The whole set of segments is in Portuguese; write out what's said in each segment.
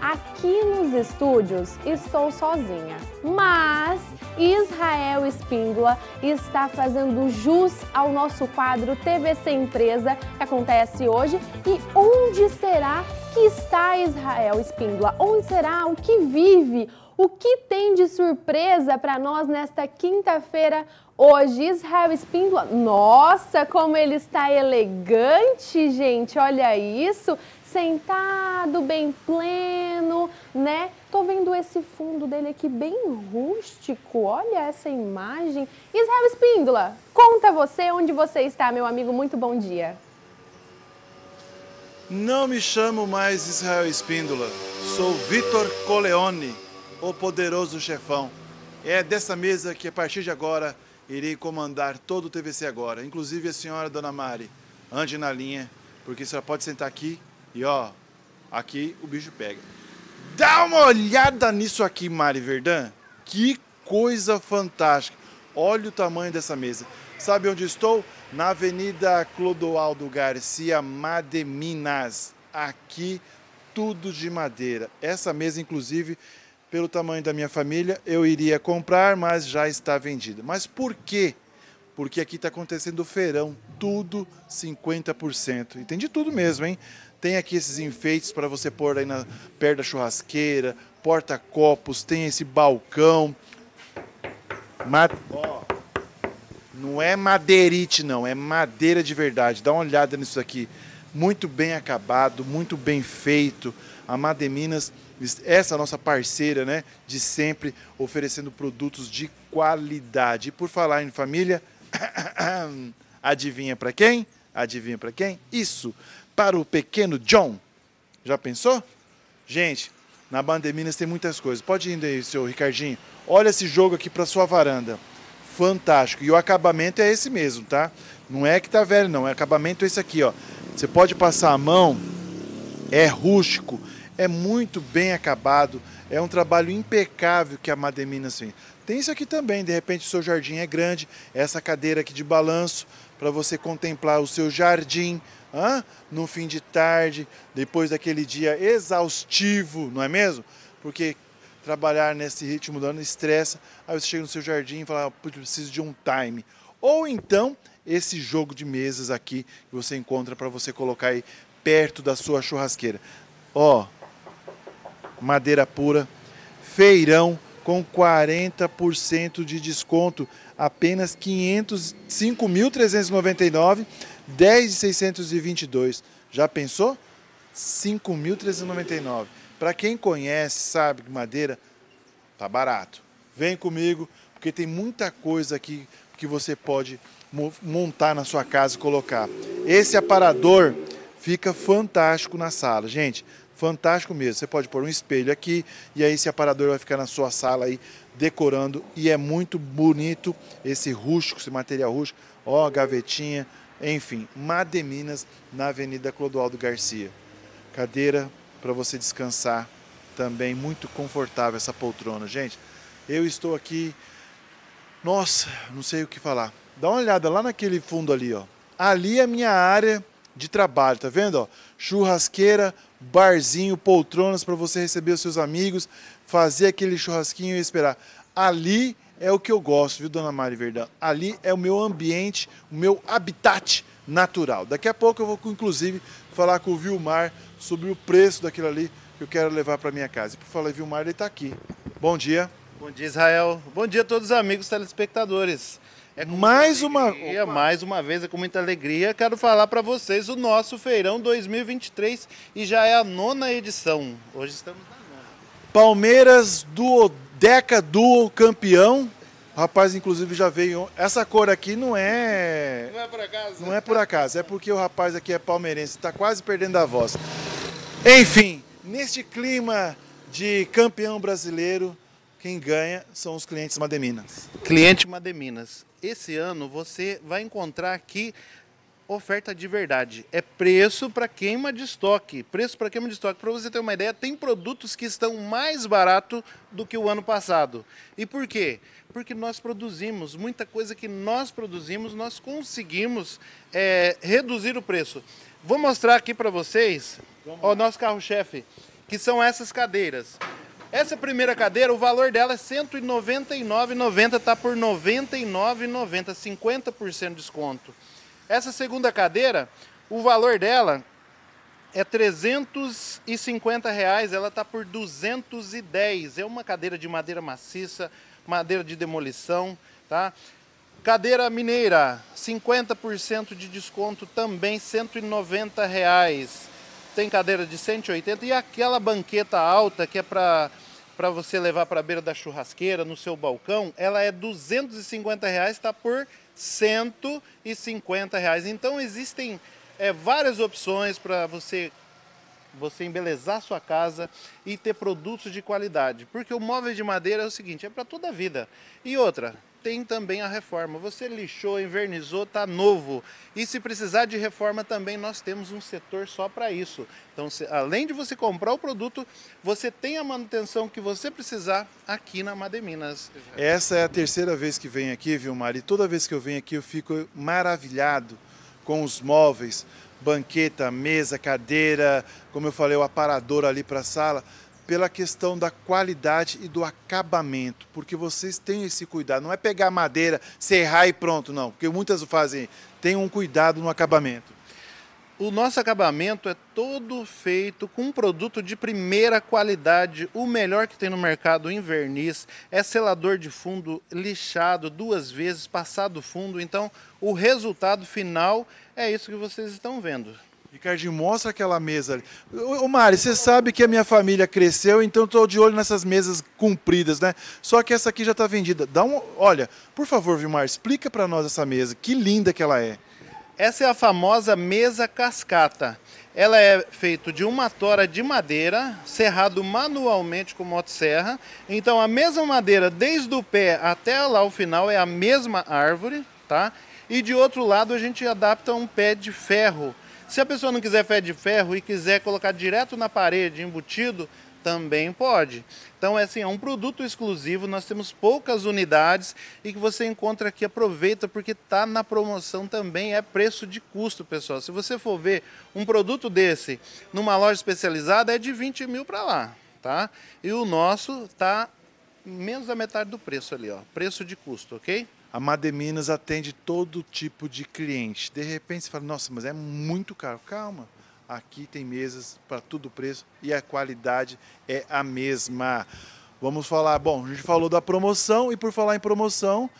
Aqui nos estúdios estou sozinha, mas Israel Espíndola está fazendo jus ao nosso quadro TVC Empresa, que acontece hoje. E onde será que está Israel Espíndola? Onde será? O que vive? O que tem de surpresa para nós nesta quinta-feira hoje? Israel Espíndola, nossa, como ele está elegante, gente, olha isso, sentado, bem pleno, né? Tô vendo esse fundo dele aqui bem rústico, olha essa imagem. Israel Espíndola, conta você onde você está, meu amigo, muito bom dia. Não me chamo mais Israel Espíndola, sou Vitor Coleone, o poderoso chefão. É dessa mesa que, a partir de agora, irei comandar todo o TVC Agora. Inclusive a senhora, dona Mari, ande na linha, porque só pode sentar aqui e, ó, aqui o bicho pega. Dá uma olhada nisso aqui, Mari Verdã. Que coisa fantástica. Olha o tamanho dessa mesa. Sabe onde estou? Na Avenida Clodoaldo Garcia, Mademinas. Aqui, tudo de madeira. Essa mesa, inclusive, pelo tamanho da minha família, eu iria comprar, mas já está vendida. Mas por quê? Porque aqui está acontecendo o feirão, tudo 50%. E tem de tudo mesmo, hein? Tem aqui esses enfeites para você pôr aí na perto da churrasqueira, porta-copos, tem esse balcão. Não é madeirite, não, é madeira de verdade. Dá uma olhada nisso aqui. Muito bem acabado, muito bem feito. A Mademinas, essa nossa parceira, né, de sempre, oferecendo produtos de qualidade. E por falar em família, adivinha para quem? Adivinha para quem? Isso, para o pequeno John. Já pensou? Gente, na Mademinas tem muitas coisas. Pode ir indo aí, seu Ricardinho. Olha esse jogo aqui para sua varanda. Fantástico. E o acabamento é esse mesmo, tá? Não é que tá velho, não. O acabamento é esse aqui, ó. Você pode passar a mão, é rústico. É muito bem acabado, é um trabalho impecável que a Mademinas fez. Tem isso aqui também, de repente o seu jardim é grande, essa cadeira aqui de balanço, para você contemplar o seu jardim no fim de tarde, depois daquele dia exaustivo, não é mesmo? Porque trabalhar nesse ritmo do ano estressa, aí você chega no seu jardim e fala, preciso de um time. Ou então, esse jogo de mesas aqui, que você encontra para você colocar aí perto da sua churrasqueira. Ó, madeira pura, feirão com 40% de desconto, apenas R$ 5.399, 10.622. Já pensou? R$ 5.399. Para quem conhece, sabe que madeira tá barato. Vem comigo, porque tem muita coisa aqui que você pode montar na sua casa e colocar. Esse aparador fica fantástico na sala, gente. Fantástico mesmo, você pode pôr um espelho aqui e aí esse aparador vai ficar na sua sala aí decorando, e é muito bonito esse rústico, esse material rústico, ó, gavetinha, enfim, Mademinas na Avenida Clodoaldo Garcia. Cadeira para você descansar também, muito confortável essa poltrona, gente. Eu estou aqui, nossa, não sei o que falar. Dá uma olhada lá naquele fundo ali, ó. Ali é a minha área de trabalho, tá vendo? Ó, churrasqueira, barzinho, poltronas para você receber os seus amigos, fazer aquele churrasquinho e esperar. Ali é o que eu gosto, viu, dona Mari Verdão? Ali é o meu ambiente, o meu habitat natural. Daqui a pouco eu vou, inclusive, falar com o Vilmar sobre o preço daquilo ali que eu quero levar para minha casa. E por falar em Vilmar, ele está aqui. Bom dia. Bom dia, Israel. Bom dia a todos os amigos telespectadores. É mais uma vez, é com muita alegria, quero falar para vocês o nosso Feirão 2023, e já é a 9ª edição. Hoje estamos na 9ª. Palmeiras, decaduo campeão. O rapaz, inclusive, já veio. Essa cor aqui não é... Não é por acaso. Não é por acaso, é porque o rapaz aqui é palmeirense, está quase perdendo a voz. Enfim, neste clima de campeão brasileiro, quem ganha são os clientes Mademinas. Cliente Mademinas. Esse ano você vai encontrar aqui oferta de verdade. É preço para queima de estoque. Preço para queima de estoque. Para você ter uma ideia, tem produtos que estão mais barato do que o ano passado. E por quê? Porque nós produzimos. Muita coisa que nós produzimos, nós conseguimos reduzir o preço. Vou mostrar aqui para vocês o nosso carro-chefe. que são essas cadeiras. Essa primeira cadeira, o valor dela é R$ 199,90, está por R$ 99,90, 50% de desconto. Essa segunda cadeira, o valor dela é R$ 350, ela está por R$ 210. É uma cadeira de madeira maciça, madeira de demolição, tá? Cadeira mineira, 50% de desconto também, R$ 190. Tem cadeira de 180 e aquela banqueta alta que é para você levar para a beira da churrasqueira, no seu balcão, ela é R$ 250, está por R$ 150. Então existem várias opções para você embelezar a sua casa e ter produtos de qualidade. Porque o móvel de madeira é o seguinte, é para toda a vida. E outra, tem também a reforma. Você lixou, envernizou, tá novo. E se precisar de reforma também, nós temos um setor só para isso. Então, além de você comprar o produto, você tem a manutenção que você precisar aqui na Mademinas. Essa é a terceira vez que venho aqui, Vilmar, e toda vez que eu venho aqui eu fico maravilhado com os móveis, banqueta, mesa, cadeira, como eu falei, o aparador ali para a sala, pela questão da qualidade e do acabamento, porque vocês têm esse cuidado, não é pegar madeira, serrar e pronto, não, porque muitas fazem, tem um cuidado no acabamento. O nosso acabamento é todo feito com um produto de primeira qualidade, o melhor que tem no mercado em verniz, é selador de fundo, lixado duas vezes, passado fundo, então o resultado final é isso que vocês estão vendo. Ricardinho, mostra aquela mesa ali. Ô Mari, você sabe que a minha família cresceu, então estou de olho nessas mesas compridas, né? Só que essa aqui já está vendida. Olha, por favor, Vilmar, explica para nós essa mesa. Que linda que ela é. Essa é a famosa mesa cascata. Ela é feita de uma tora de madeira, serrado manualmente com motosserra. Então, a mesma madeira, desde o pé até lá o final, é a mesma árvore, tá? E de outro lado, a gente adapta um pé de ferro. Se a pessoa não quiser pé de ferro e quiser colocar direto na parede, embutido, também pode. Então, é assim, é um produto exclusivo, nós temos poucas unidades e que você encontra aqui, aproveita, porque está na promoção também, é preço de custo, pessoal. Se você for ver um produto desse numa loja especializada, é de 20 mil para lá, tá? E o nosso está menos da metade do preço ali, ó, preço de custo, ok? A Mademinas atende todo tipo de cliente. De repente você fala, nossa, mas é muito caro. Calma, aqui tem mesas para todo o preço e a qualidade é a mesma. Vamos falar, bom, a gente falou da promoção e por falar em promoção,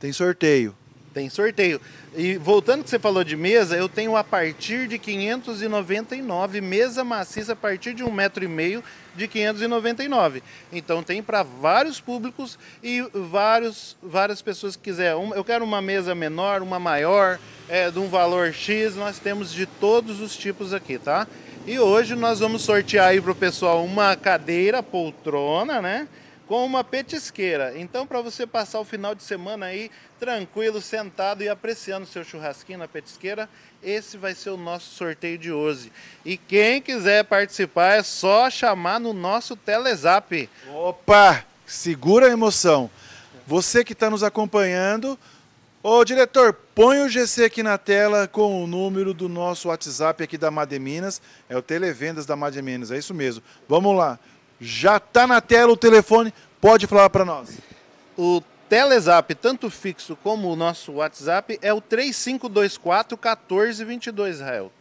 tem sorteio. Tem sorteio. E voltando que você falou de mesa, eu tenho a partir de 599, mesa maciça a partir de 1,5 m de 599. Então tem para vários públicos e várias pessoas que quiserem. Eu quero uma mesa menor, uma maior, de um valor X, nós temos de todos os tipos aqui, tá? E hoje nós vamos sortear aí para o pessoal uma cadeira, poltrona, né? Com uma petisqueira, então para você passar o final de semana aí tranquilo, sentado e apreciando seu churrasquinho na petisqueira, esse vai ser o nosso sorteio de hoje. E quem quiser participar é só chamar no nosso Telezap. Opa, segura a emoção. Você que está nos acompanhando, ô diretor, põe o GC aqui na tela com o número do nosso WhatsApp aqui da Mademinas, é o Televendas da Mademinas, é isso mesmo. Vamos lá. Já está na tela o telefone, pode falar para nós. O Telezap, tanto fixo como o nosso WhatsApp, é o 3524-1422, Israel.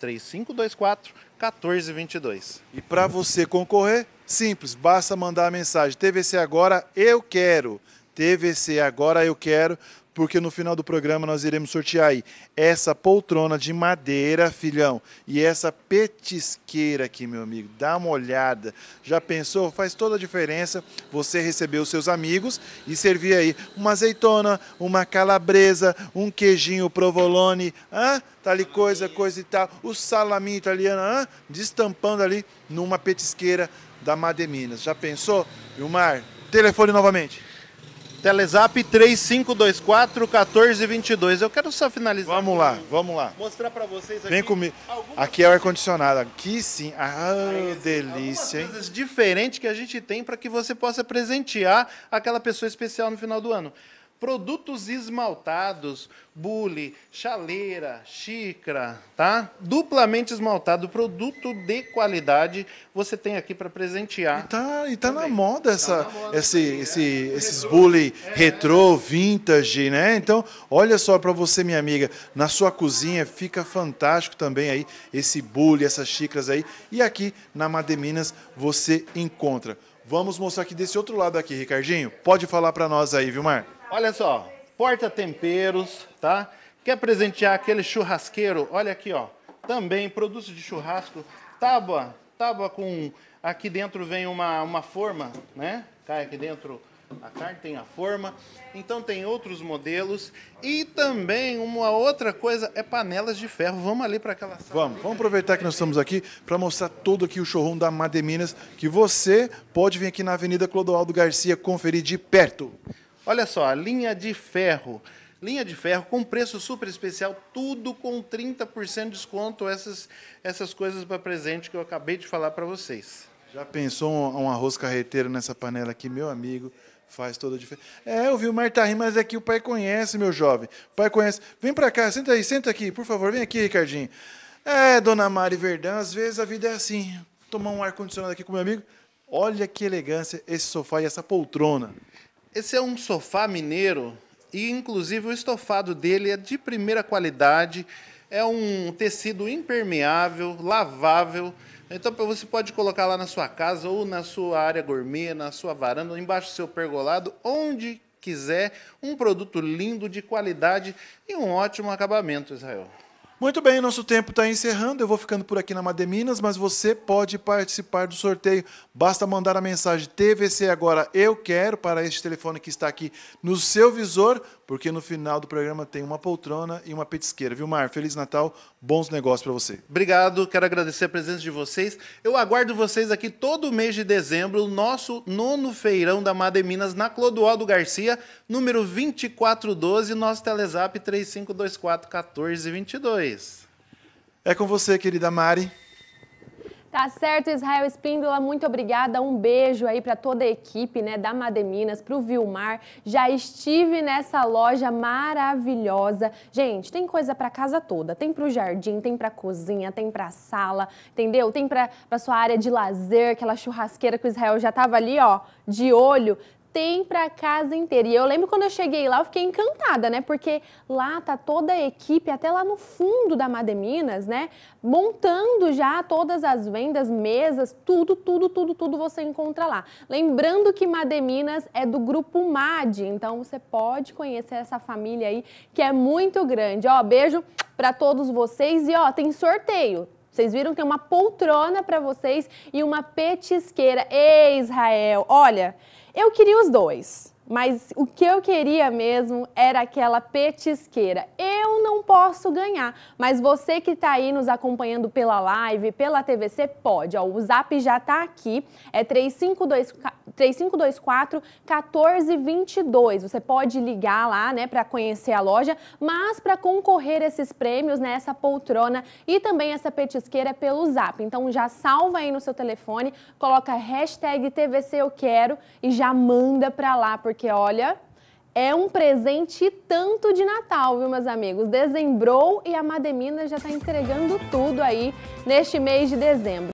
3524-1422. E para você concorrer, simples, basta mandar a mensagem TVC Agora Eu Quero. TVC Agora Eu Quero, porque no final do programa nós iremos sortear aí essa poltrona de madeira, filhão, e essa petisqueira aqui, meu amigo, dá uma olhada, já pensou? Faz toda a diferença você receber os seus amigos e servir aí uma azeitona, uma calabresa, um queijinho provolone, tá ali coisa e tal, o salaminho italiano, destampando ali numa petisqueira da Mademinas, já pensou? Vilmar, telefone novamente. Telezap 3524-1422. Eu quero só finalizar. Vamos lá, vamos lá. Mostrar para vocês aqui. Vem comigo. Aqui é o ar-condicionado. Aqui sim. Ah, delícia, hein? Coisas diferentes que a gente tem para que você possa presentear aquela pessoa especial no final do ano. produtos esmaltados, bule, chaleira, xícara, tá? Duplamente esmaltado, produto de qualidade, você tem aqui para presentear. E tá na moda, esses bule retrô, vintage, né? Então, olha só para você, minha amiga, na sua cozinha fica fantástico também aí esse bule, essas xícaras aí. E aqui na Mademinas você encontra. Vamos mostrar aqui desse outro lado aqui, Ricardinho. Pode falar para nós aí, Vilmar. Olha só, porta temperos, tá? Quer presentear aquele churrasqueiro? Olha aqui, ó. Também produtos de churrasco, tábua com... Aqui dentro vem uma forma, né? Cai aqui dentro a carne, tem a forma. Então tem outros modelos. E também uma outra coisa é panelas de ferro. Vamos ali para aquela sala. Vamos aproveitar que nós estamos aqui para mostrar todo aqui o showroom da Mademinas, que você pode vir aqui na Avenida Clodoaldo Garcia conferir de perto. Olha só, a linha de ferro com preço super especial, tudo com 30% de desconto, essas coisas para presente que eu acabei de falar para vocês. Já pensou um arroz carreteiro nessa panela aqui, meu amigo? Faz toda a diferença. É, eu vi o Martarim, mas aqui o pai conhece, meu jovem. O pai conhece. Vem para cá, senta aí, senta aqui, por favor, vem aqui, Ricardinho. É, dona Mari Verdão, às vezes a vida é assim. Vou tomar um ar-condicionado aqui com meu amigo. Olha que elegância esse sofá e essa poltrona. Esse é um sofá mineiro e, inclusive, o estofado dele é de primeira qualidade. É um tecido impermeável, lavável. Então, você pode colocar lá na sua casa ou na sua área gourmet, na sua varanda, embaixo do seu pergolado, onde quiser. Um produto lindo, de qualidade e um ótimo acabamento, Israel. Muito bem, nosso tempo está encerrando, eu vou ficando por aqui na Mademinas, mas você pode participar do sorteio, basta mandar a mensagem TVC Agora Eu Quero para este telefone que está aqui no seu visor, porque no final do programa tem uma poltrona e uma petisqueira. Vilmar, Feliz Natal, bons negócios para você. Obrigado, quero agradecer a presença de vocês, eu aguardo vocês aqui todo mês de dezembro, o nosso 9º feirão da Mademinas na Clodoaldo Garcia, número 2412, nosso Telezap 3524-1422. É com você, querida Mari. Tá certo, Israel Espíndola, muito obrigada. Um beijo aí para toda a equipe, né, da Mademinas, para o Vilmar. Já estive nessa loja maravilhosa. Gente, tem coisa para casa toda. Tem para o jardim, tem para a cozinha, tem para a sala, entendeu? Tem para a sua área de lazer, aquela churrasqueira que o Israel já estava ali, ó, de olho. Tem pra casa inteira. E eu lembro quando eu cheguei lá, eu fiquei encantada, né? Porque lá tá toda a equipe, até lá no fundo da Mademinas, né? Montando já todas as vendas, mesas, tudo você encontra lá. Lembrando que Mademinas é do grupo MAD, então você pode conhecer essa família aí, que é muito grande. Ó, beijo pra todos vocês e ó, tem sorteio. Vocês viram que tem uma poltrona pra vocês e uma petisqueira. Ei, Israel, olha... Eu queria os dois, mas o que eu queria mesmo era aquela petisqueira. Eu não posso ganhar, mas você que está aí nos acompanhando pela live, pela TVC, pode. Ó, o zap já está aqui, é 3524-1422. Você pode ligar lá, né, para conhecer a loja, mas para concorrer a esses prêmios, né, essa poltrona e também essa petisqueira é pelo zap. Então já salva aí no seu telefone, coloca hashtag TVC Eu Quero e já manda para lá, porque olha... É um presente tanto de Natal, viu, meus amigos? Dezembrou e a Mademinas já está entregando tudo aí neste mês de dezembro.